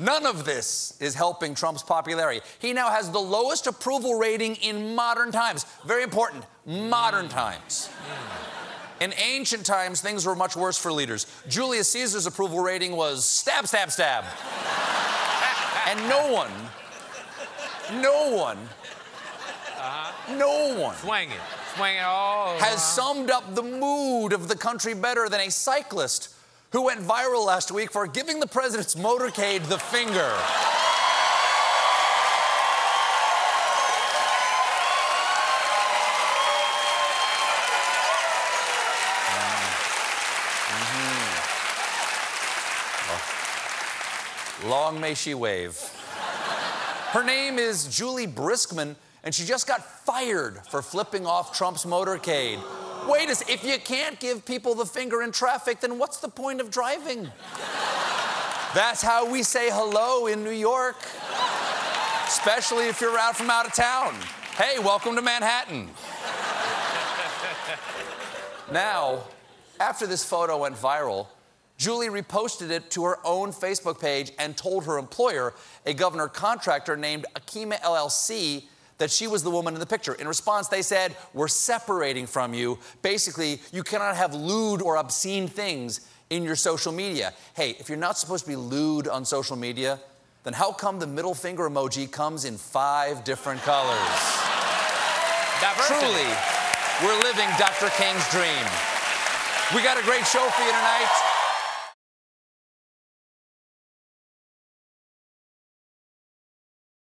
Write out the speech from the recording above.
None of this is helping Trump's popularity. He now has the lowest approval rating in modern times. Very important, modern times. In ancient times, things were much worse for leaders. Julius Caesar's approval rating was stab, stab, stab. And no one swing it all around, has summed up the mood of the country better than a cyclist who went viral last week for giving the president's motorcade the finger. Well, long may she wave. Her name is Juli Briskman, and she just got fired for flipping off Trump's motorcade. Wait a second, if you can't give people the finger in traffic, then what's the point of driving? That's how we say hello in New York. Especially if you're out from out of town. Hey, welcome to Manhattan. Now, after this photo went viral, Juli reposted it to her own Facebook page and told her employer, a governor contractor named Akima LLC, that she was the woman in the picture. In response, they said, "We're separating from you. Basically, you cannot have lewd or obscene things in your social media." Hey, if you're not supposed to be lewd on social media, then how come the middle finger emoji comes in 5 different colors? Diversity. Truly, we're living Dr. King's dream. We got a great show for you tonight.